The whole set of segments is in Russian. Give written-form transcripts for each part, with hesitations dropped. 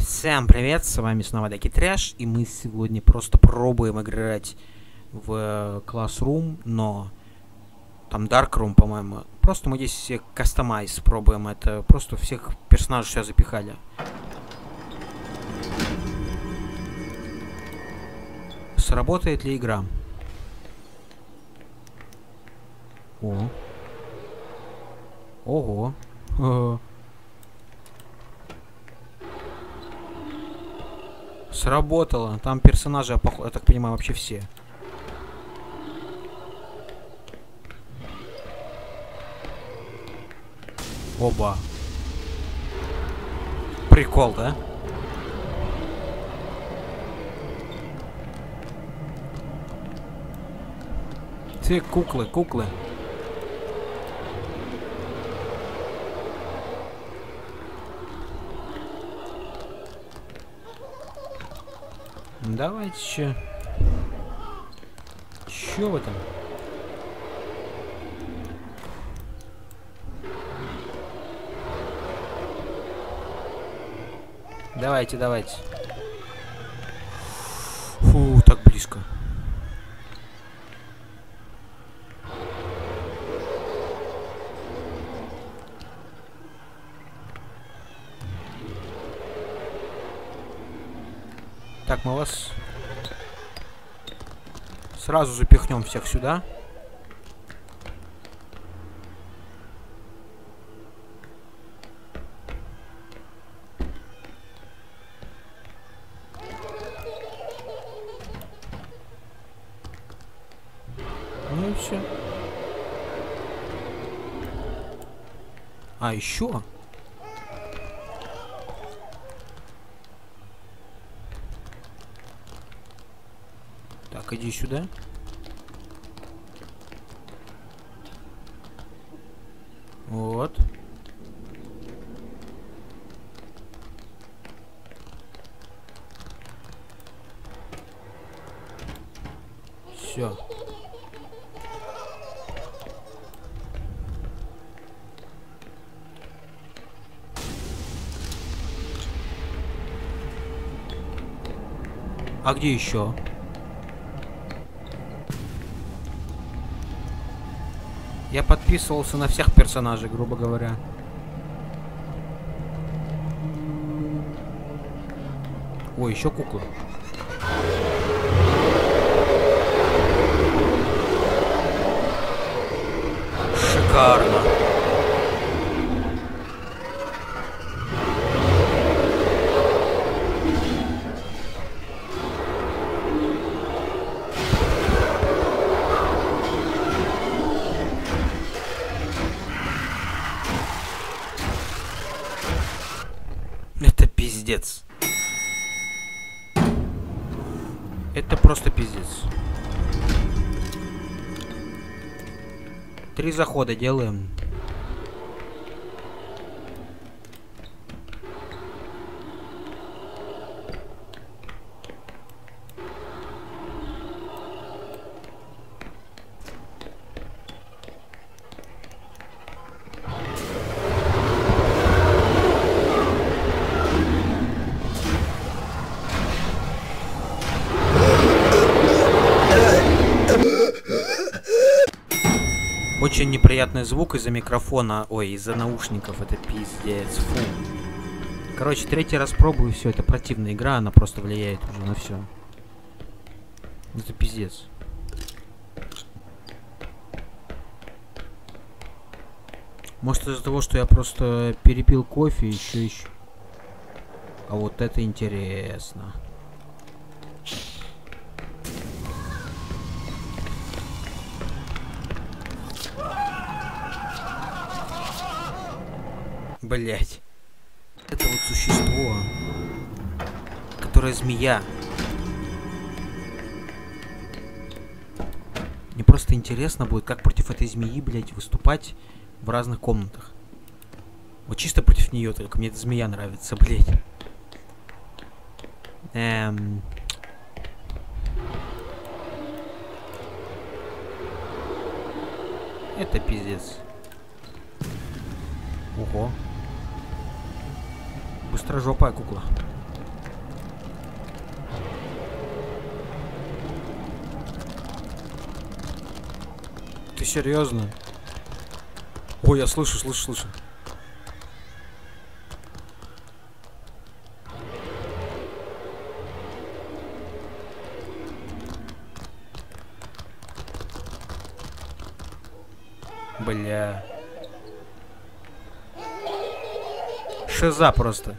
Всем привет, с вами снова Доки Trash, и мы сегодня просто пробуем играть в Classroom, но там Dark Room, по-моему. Просто мы здесь все кастомайз пробуем, это просто всех персонажей все запихали. Сработает ли игра? О. Ого. Сработало. Там персонажи, я так понимаю, вообще все. Оба. Прикол, да? Все куклы, куклы. Давайте еще. Чё вы там? Давайте, давайте. Фу, так близко. Так, мы вас сразу запихнем всех сюда. Ну и все. А еще? Иди сюда. Вот. Все. А где еще? Я подписывался на всех персонажей, грубо говоря. Ой, еще кукла. Шикарно. Это просто пиздец. 3 захода делаем. Очень неприятный звук из-за микрофона, ой, из-за наушников, это пиздец, фу. Короче, 3-й раз пробую, все, это противная игра, она просто влияет уже на все. Это пиздец. Может, из-за того, что я просто перепил кофе, еще. А вот это интересно. Блять. Это вот существо, которое змея. Мне просто интересно будет, как против этой змеи, блять, выступать в разных комнатах. Вот чисто против нее, только мне эта змея нравится, блять. Это пиздец. Ого. быстрожопая кукла. Ты серьезно? Ой, я слышу. Бля. Шиза просто.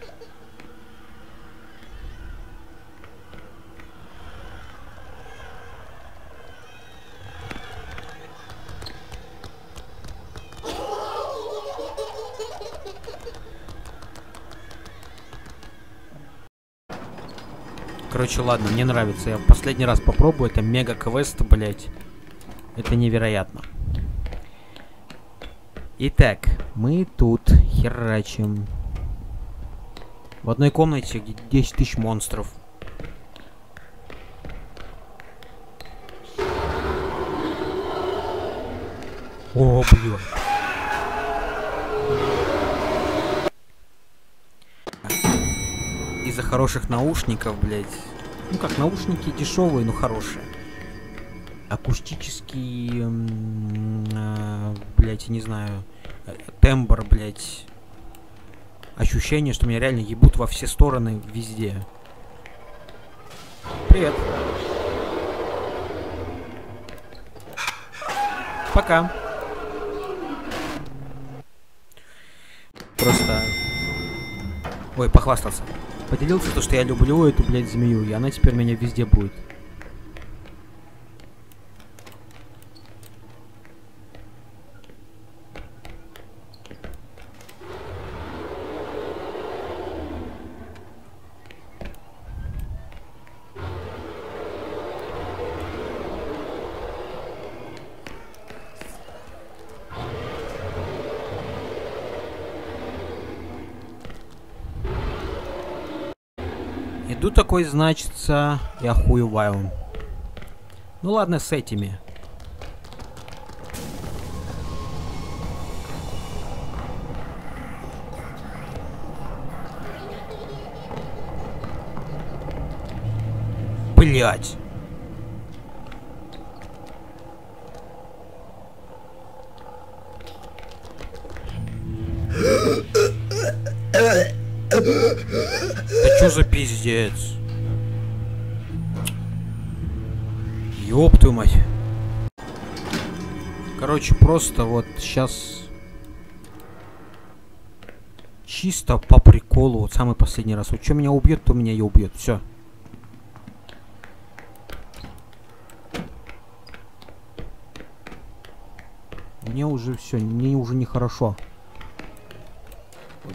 Короче, ладно, мне нравится. Я в последний раз попробую. Это мега квест, блять. Это невероятно. Итак, мы тут херачим. В одной комнате 10 тысяч монстров. О, блин. Из-за хороших наушников, блядь. Ну как, наушники дешевые, но хорошие. Акустический, блядь, я не знаю, тембр, блядь. Ощущение, что меня реально ебут во все стороны, везде. Привет. Пока. Просто... Ой, похвастался. Поделился то, что я люблю эту, блядь, змею, и она теперь меня везде будет. Иду такой, значится, я хуеваю. Ну ладно, с этими. Блять. Да чё за пиздец? Ёб твою мать. Короче, просто вот сейчас чисто по приколу, вот самый последний раз. Вот чё меня убьет, то меня и убьет. Всё. Мне уже всё, мне уже нехорошо.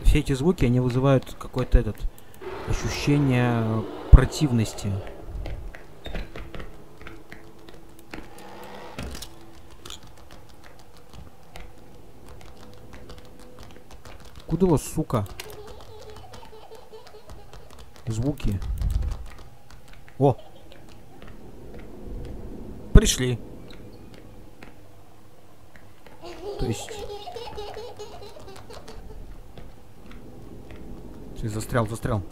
Все эти звуки, они вызывают какое-то этот ощущение противности. Куда вас, сука? Звуки. О! Пришли. То есть... Ты застрял.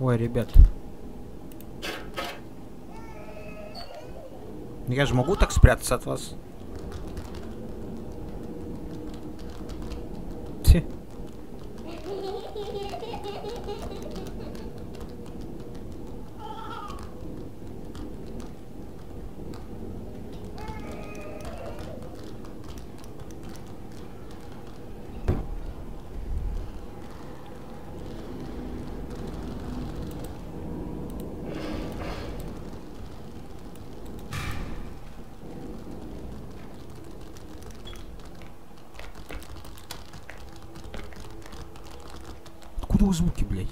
Ой, ребят. Я же могу так спрятаться от вас? Тьфу. Звуки, блядь.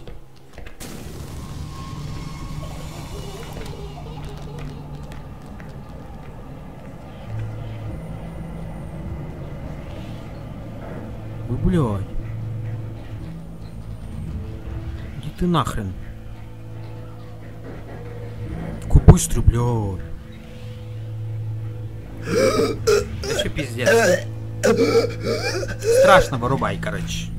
Ой, блядь. Иди ты нахрен. Такой быстрый, блядь. Это что, пиздец? Страшно вырубай, короче.